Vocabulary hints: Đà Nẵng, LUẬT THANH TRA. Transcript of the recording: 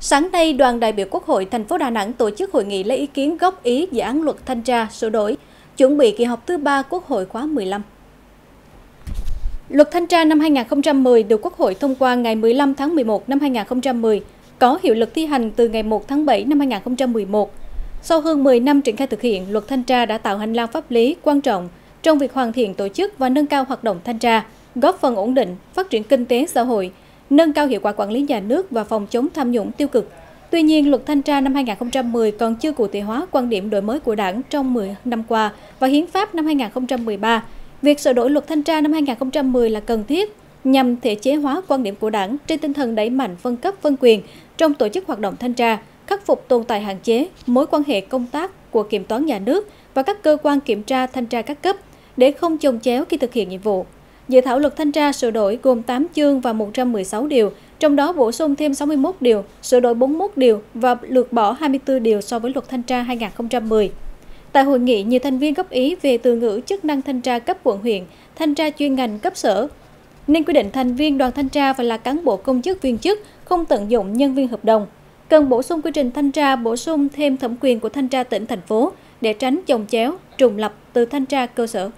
Sáng nay, đoàn đại biểu Quốc hội thành phố Đà Nẵng tổ chức hội nghị lấy ý kiến góp ý dự án luật thanh tra sửa đổi, chuẩn bị kỳ họp thứ 3 Quốc hội khóa 15. Luật thanh tra năm 2010 được Quốc hội thông qua ngày 15 tháng 11 năm 2010, có hiệu lực thi hành từ ngày 1 tháng 7 năm 2011. Sau hơn 10 năm triển khai thực hiện, luật thanh tra đã tạo hành lang pháp lý quan trọng trong việc hoàn thiện tổ chức và nâng cao hoạt động thanh tra, góp phần ổn định, phát triển kinh tế xã hội, nâng cao hiệu quả quản lý nhà nước và phòng chống tham nhũng tiêu cực. Tuy nhiên, luật thanh tra năm 2010 còn chưa cụ thể hóa quan điểm đổi mới của Đảng trong 10 năm qua và Hiến pháp năm 2013. Việc sửa đổi luật thanh tra năm 2010 là cần thiết nhằm thể chế hóa quan điểm của Đảng trên tinh thần đẩy mạnh phân cấp phân quyền trong tổ chức hoạt động thanh tra, khắc phục tồn tại hạn chế, mối quan hệ công tác của Kiểm toán nhà nước và các cơ quan kiểm tra thanh tra các cấp để không chồng chéo khi thực hiện nhiệm vụ. Dự thảo luật thanh tra sửa đổi gồm 8 chương và 116 điều, trong đó bổ sung thêm 61 điều, sửa đổi 41 điều và lược bỏ 24 điều so với luật thanh tra 2010. Tại hội nghị, nhiều thành viên góp ý về từ ngữ chức năng thanh tra cấp quận huyện, thanh tra chuyên ngành cấp sở, nên quy định thành viên đoàn thanh tra phải là cán bộ công chức viên chức, không tận dụng nhân viên hợp đồng. Cần bổ sung quy trình thanh tra, bổ sung thêm thẩm quyền của thanh tra tỉnh thành phố để tránh chồng chéo, trùng lập từ thanh tra cơ sở.